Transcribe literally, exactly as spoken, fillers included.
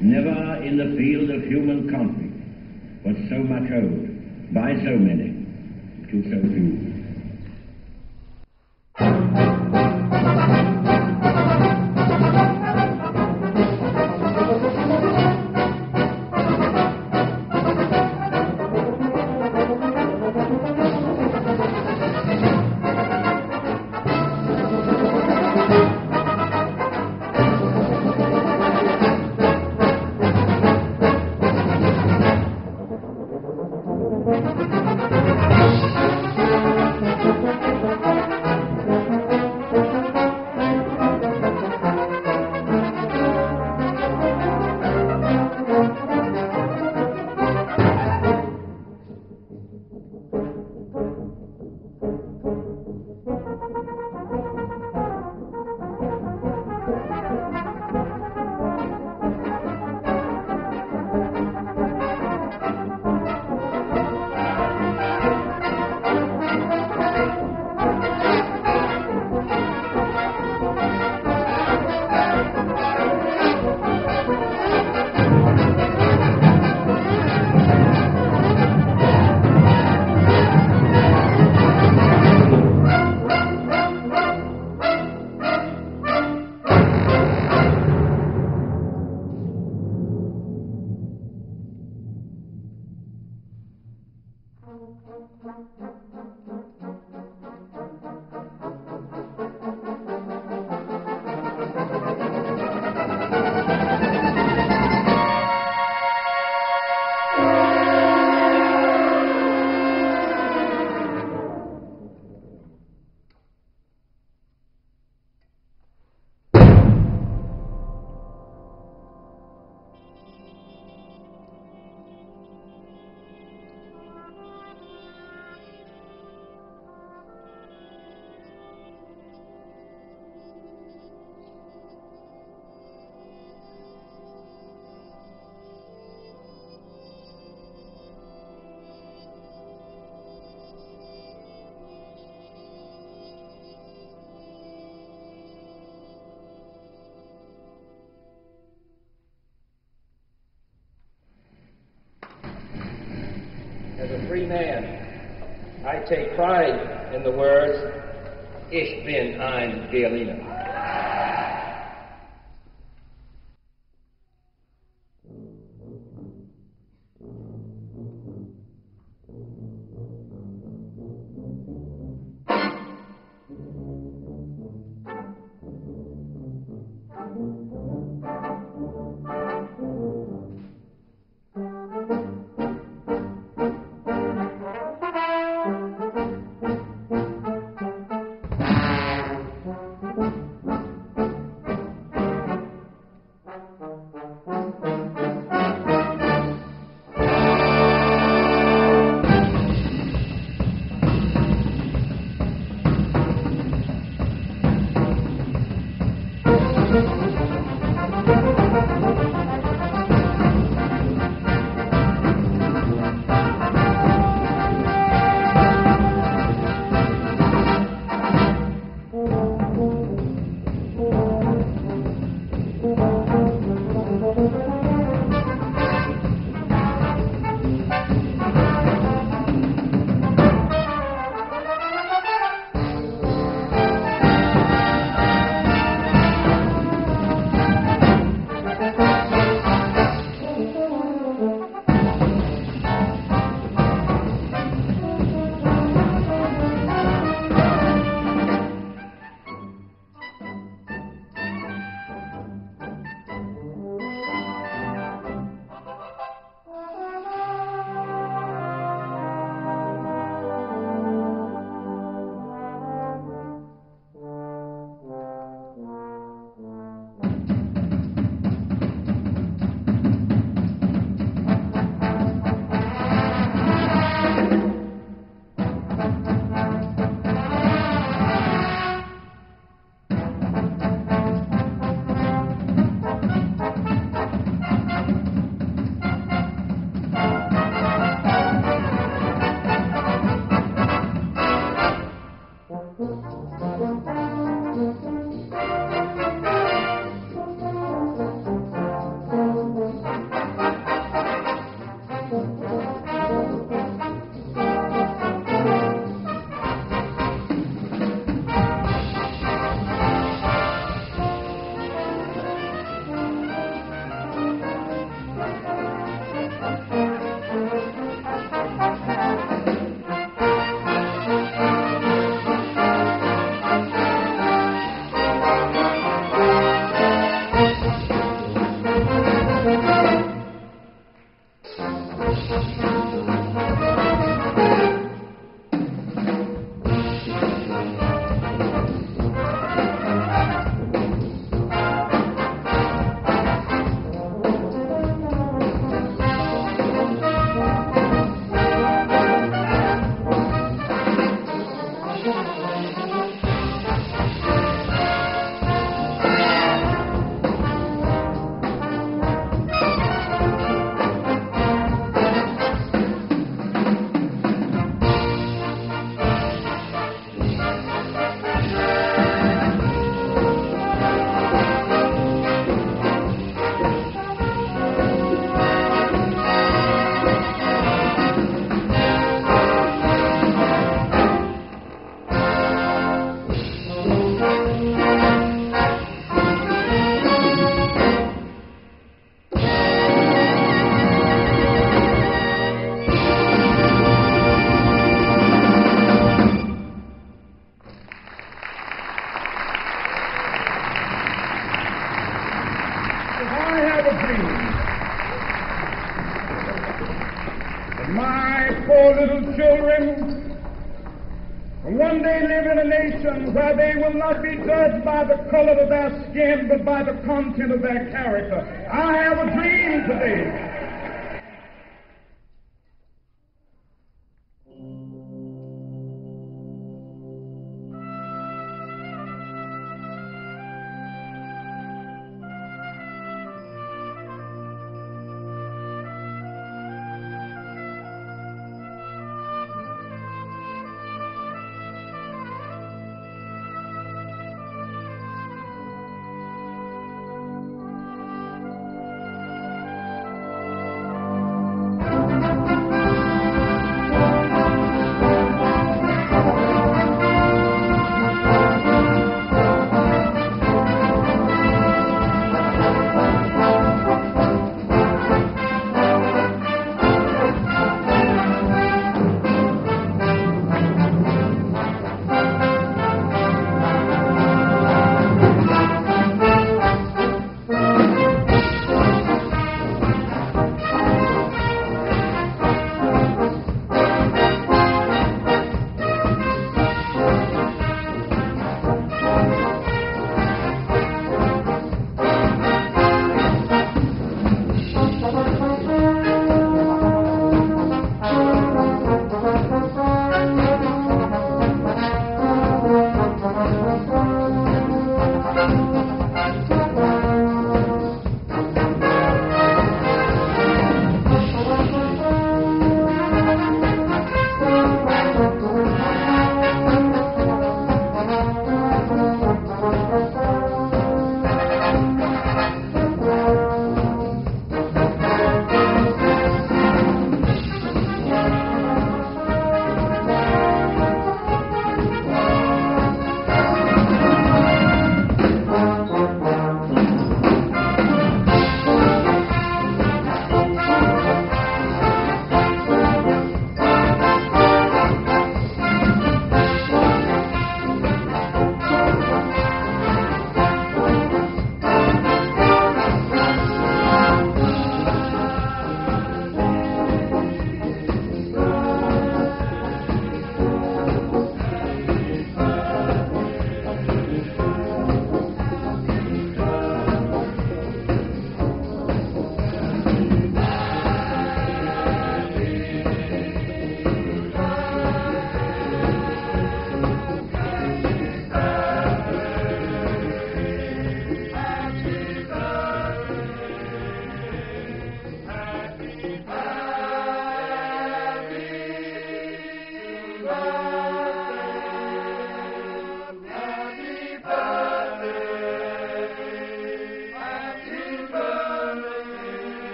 never in the field of human conflict was so much owed by so many to so few. Free man, I take pride in the words, Ich bin ein Berliner. Thank you. agree. But my poor little children will one day live in a nation where they will not be judged by the color of their skin, but by the content of their character. I have a dream today.